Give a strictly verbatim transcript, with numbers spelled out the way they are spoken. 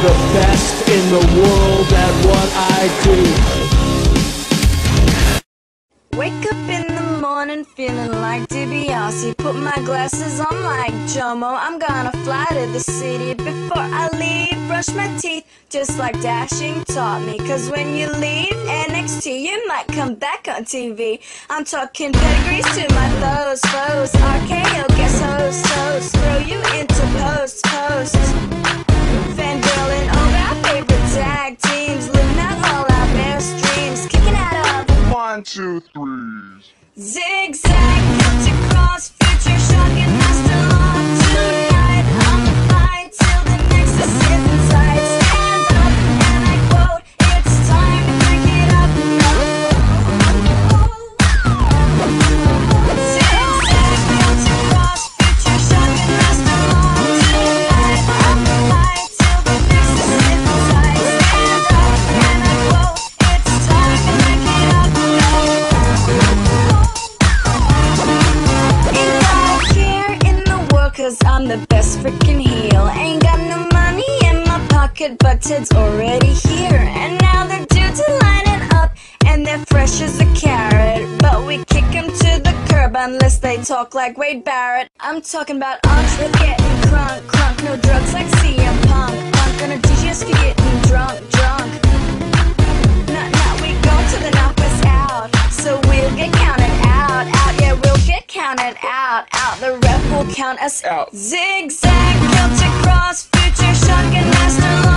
the best in the world at what I do. Wake up in the morning feeling like DiBiase. Put my glasses on like Jomo. I'm gonna fly to the city before I leave. Brush my teeth just like Dashing taught me. Cause when you leave N X T, you might come back on T V. I'm talking pedigrees to my foes, foes. R K O guest host, host. Throw you into post, post. Van Dylan, all our favorite tag teams, living out all our best dreams, kicking out of one, two, threes. Zig Zag, Celtic Cross, Future Shock, and Masterlock. Tonight, on the fight till the next is sip inside. Stand up, and I quote, it's time to break it up. Zig Zag, Celtic Cross, Future Shock, and Masterlock. Tonight, on the fight. Cause I'm the best freaking heel. Ain't got no money in my pocket, but Ted's already here. And now the dudes are lining up, and they're fresh as a carrot. But we kick them to the curb unless they talk like Wade Barrett. I'm talking about R Truth getting crunk, crunk. No drugs like C M Punk. I'm gonna D J S for getting drunk, drunk. Nah, nah, we go to the knockers out, so we'll get counted out, out. Yeah, we'll get counted out, out. The ref will count us out. Zig Zag, Celtic Cross, Future Shock, and Masterlock.